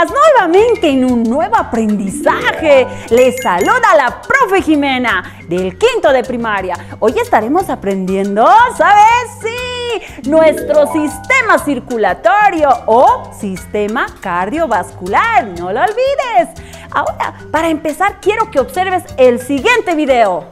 Buenas, nuevamente en un nuevo aprendizaje. Les saluda la profe Jimena del quinto de primaria. Hoy estaremos aprendiendo, ¿sabes? Sí, nuestro sistema circulatorio o sistema cardiovascular. No lo olvides. Ahora, para empezar, quiero que observes el siguiente video.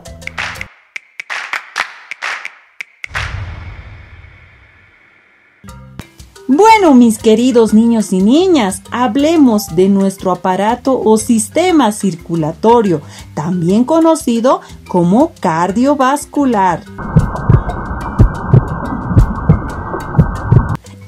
Bueno, mis queridos niños y niñas, hablemos de nuestro aparato o sistema circulatorio, también conocido como cardiovascular.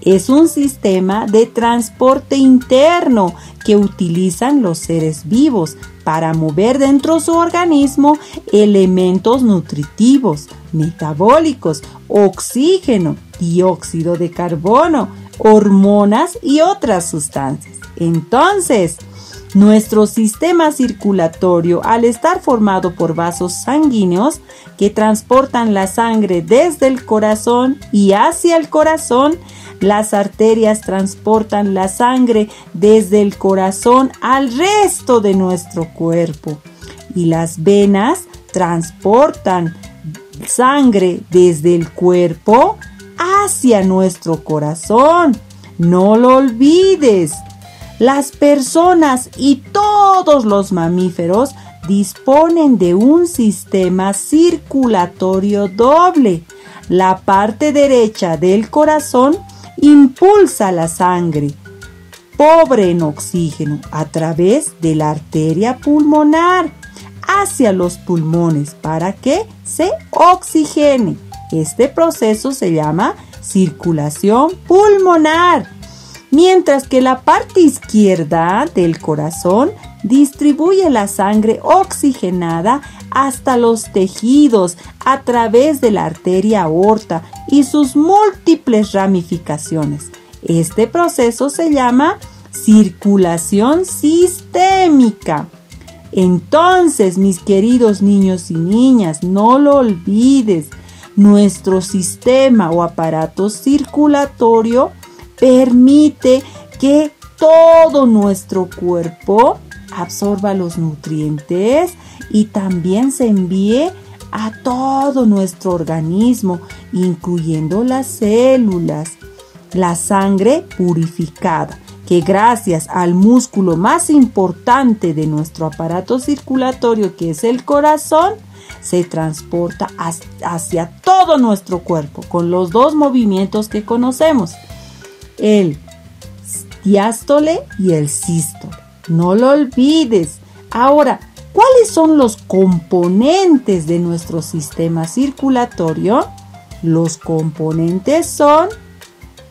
Es un sistema de transporte interno que utilizan los seres vivos para mover dentro de su organismo elementos nutritivos, metabólicos, oxígeno, dióxido de carbono, hormonas y otras sustancias. Entonces, nuestro sistema circulatorio, al estar formado por vasos sanguíneos que transportan la sangre desde el corazón y hacia el corazón, las arterias transportan la sangre desde el corazón al resto de nuestro cuerpo y las venas transportan sangre desde el cuerpo hacia nuestro corazón. No lo olvides. Las personas y todos los mamíferos disponen de un sistema circulatorio doble. La parte derecha del corazón impulsa la sangre, pobre en oxígeno, a través de la arteria pulmonar hacia los pulmones para que se oxigene. Este proceso se llama circulación pulmonar. Mientras que la parte izquierda del corazón distribuye la sangre oxigenada hasta los tejidos a través de la arteria aorta y sus múltiples ramificaciones. Este proceso se llama circulación sistémica. Entonces, mis queridos niños y niñas, no lo olvides. Nuestro sistema o aparato circulatorio permite que todo nuestro cuerpo absorba los nutrientes y también se envíe a todo nuestro organismo, incluyendo las células. La sangre purificada, que gracias al músculo más importante de nuestro aparato circulatorio, que es el corazón, se transporta hacia todo nuestro cuerpo con los dos movimientos que conocemos, el diástole y el sístole. No lo olvides. Ahora, ¿cuáles son los componentes de nuestro sistema circulatorio? Los componentes son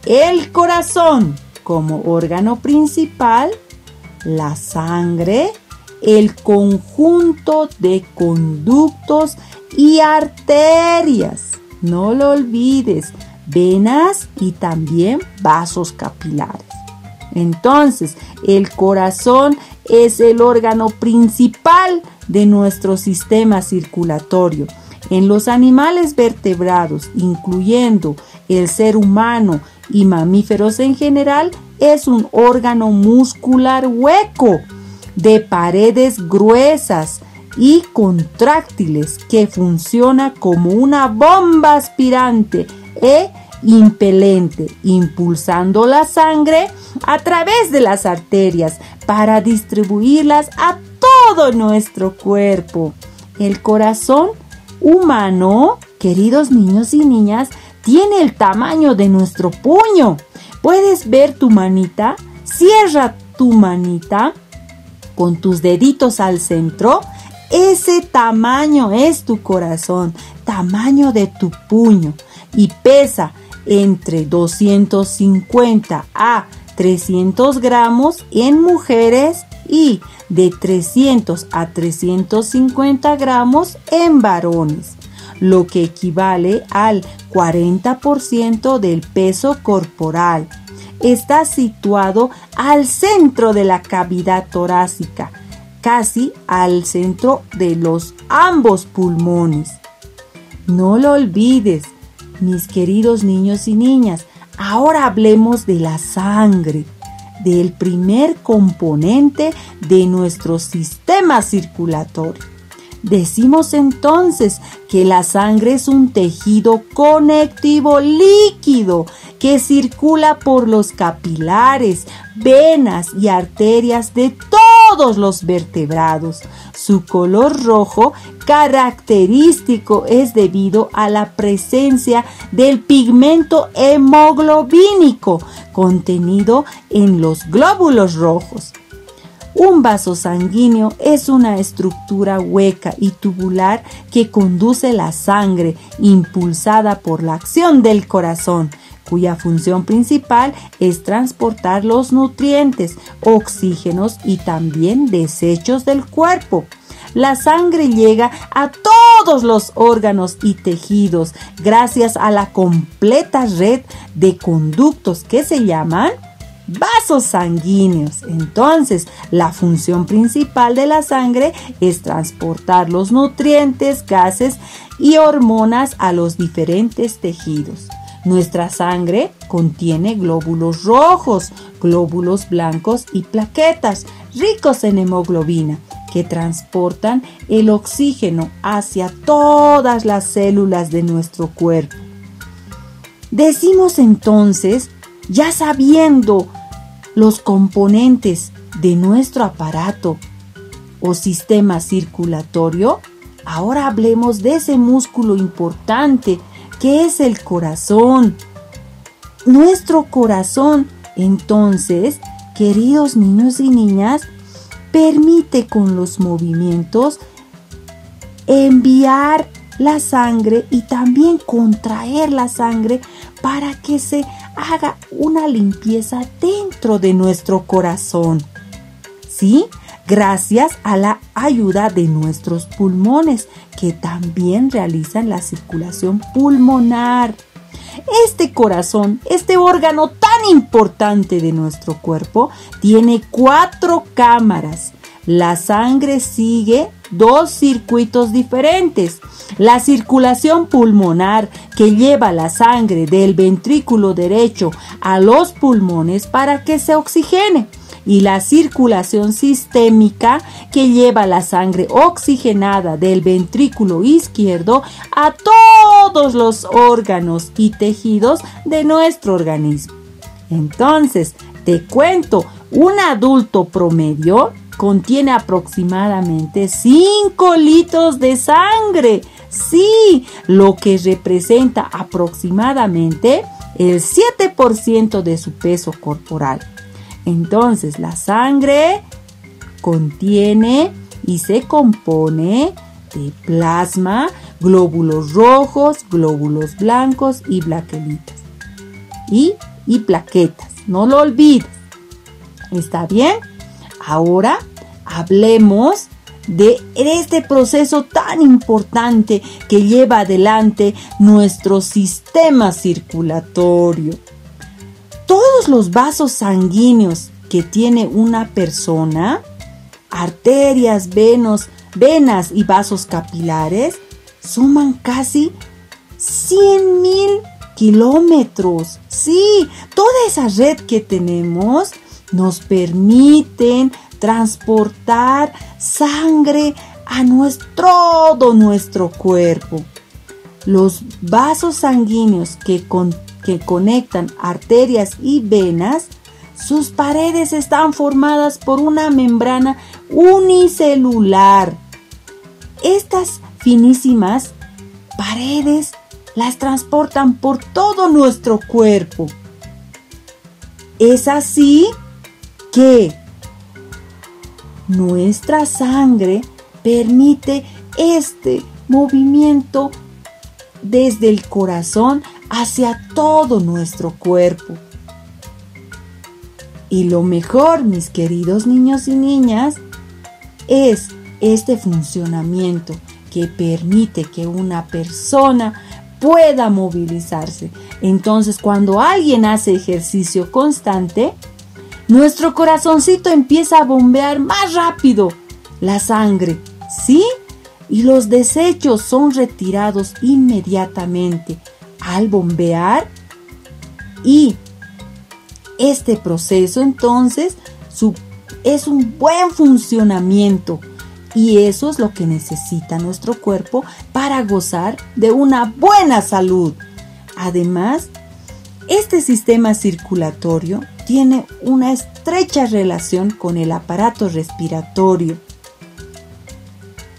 el corazón como órgano principal, la sangre, el conjunto de conductos y arterias. No lo olvides. Venas y también vasos capilares. Entonces, el corazón es el órgano principal de nuestro sistema circulatorio. En los animales vertebrados, incluyendo el ser humano y mamíferos en general, es un órgano muscular hueco, de paredes gruesas y contráctiles, que funciona como una bomba aspirante e impelente, impulsando la sangre a través de las arterias para distribuirlas a todo nuestro cuerpo. El corazón humano, queridos niños y niñas, tiene el tamaño de nuestro puño. ¿Puedes ver tu manita? Cierra tu manita con tus deditos al centro. Ese tamaño es tu corazón, tamaño de tu puño. Y pesa entre 250 a 300 gramos en mujeres y de 300 a 350 gramos en varones, lo que equivale al 40% del peso corporal. Está situado al centro de la cavidad torácica, casi al centro de los ambos pulmones. No lo olvides. Mis queridos niños y niñas, ahora hablemos de la sangre, del primer componente de nuestro sistema circulatorio. Decimos entonces que la sangre es un tejido conectivo líquido que circula por los capilares, venas y arterias de todos los vertebrados. Su color rojo característico es debido a la presencia del pigmento hemoglobínico contenido en los glóbulos rojos. Un vaso sanguíneo es una estructura hueca y tubular que conduce la sangre impulsada por la acción del corazón, cuya función principal es transportar los nutrientes, oxígenos y también desechos del cuerpo. La sangre llega a todos los órganos y tejidos gracias a la completa red de conductos que se llaman vasos sanguíneos. Entonces, la función principal de la sangre es transportar los nutrientes, gases y hormonas a los diferentes tejidos. Nuestra sangre contiene glóbulos rojos, glóbulos blancos y plaquetas ricos en hemoglobina que transportan el oxígeno hacia todas las células de nuestro cuerpo. Decimos entonces, ya sabiendo los componentes de nuestro aparato o sistema circulatorio, ahora hablemos de ese músculo importante que es el corazón. Nuestro corazón, entonces, queridos niños y niñas, permite con los movimientos enviar la sangre y también contraer la sangre para que se haga una limpieza dentro de nuestro corazón, ¿sí? Gracias a la ayuda de nuestros pulmones que también realizan la circulación pulmonar. Este corazón, este órgano tan importante de nuestro cuerpo, tiene 4 cámaras. La sangre sigue 2 circuitos diferentes. La circulación pulmonar, que lleva la sangre del ventrículo derecho a los pulmones para que se oxigene, y la circulación sistémica, que lleva la sangre oxigenada del ventrículo izquierdo a todos los órganos y tejidos de nuestro organismo. Entonces, te cuento, un adulto promedio contiene aproximadamente 5 litros de sangre. Sí, lo que representa aproximadamente el 7% de su peso corporal. Entonces, la sangre contiene y se compone de plasma, glóbulos rojos, glóbulos blancos y plaquetas. Y plaquetas, no lo olvides. ¿Está bien? Ahora hablemos de este proceso tan importante que lleva adelante nuestro sistema circulatorio. Todos los vasos sanguíneos que tiene una persona, arterias, venas y vasos capilares, suman casi 100.000 kilómetros. Sí, toda esa red que tenemos nos permiten transportar sangre a todo nuestro cuerpo. Los vasos sanguíneos que conectan arterias y venas, sus paredes están formadas por una membrana unicelular. Estas finísimas paredes las transportan por todo nuestro cuerpo. Es así que nuestra sangre permite este movimiento desde el corazón hacia todo nuestro cuerpo. Y lo mejor, mis queridos niños y niñas, es este funcionamiento que permite que una persona pueda movilizarse. Entonces, cuando alguien hace ejercicio constante, nuestro corazoncito empieza a bombear más rápido la sangre, ¿sí? Y los desechos son retirados inmediatamente al bombear y este proceso, entonces es un buen funcionamiento, y eso es lo que necesita nuestro cuerpo para gozar de una buena salud. Además, este sistema circulatorio tiene una estrecha relación con el aparato respiratorio.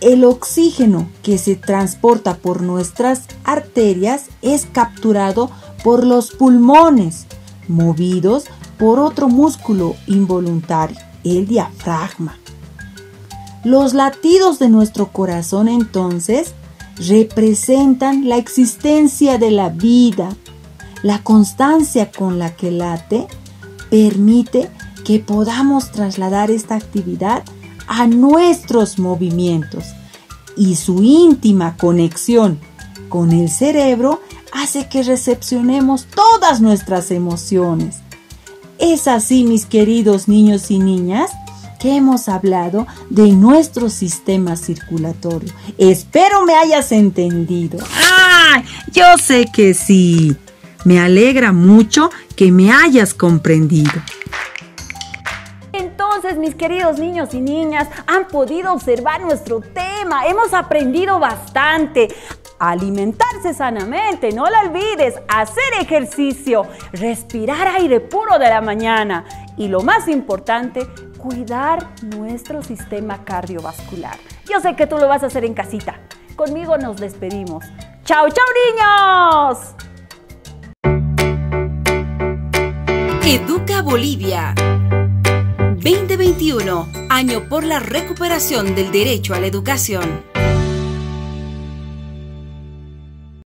El oxígeno que se transporta por nuestras arterias es capturado por los pulmones, movidos por otro músculo involuntario, el diafragma. Los latidos de nuestro corazón, entonces, representan la existencia de la vida. La constancia con la que late permite que podamos trasladar esta actividad a nuestros movimientos, y su íntima conexión con el cerebro hace que recepcionemos todas nuestras emociones. Es así, mis queridos niños y niñas, que hemos hablado de nuestro sistema circulatorio. Espero me hayas entendido. ¡Ay! Yo sé que sí. Me alegra mucho que me hayas comprendido. Entonces, mis queridos niños y niñas, han podido observar nuestro tema. Hemos aprendido bastante. Alimentarse sanamente, no lo olvides. Hacer ejercicio, respirar aire puro de la mañana. Y lo más importante, cuidar nuestro sistema cardiovascular. Yo sé que tú lo vas a hacer en casita. Conmigo nos despedimos. ¡Chao, chao, niños! Educa Bolivia 2021, año por la recuperación del derecho a la educación.